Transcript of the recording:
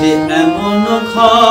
si emun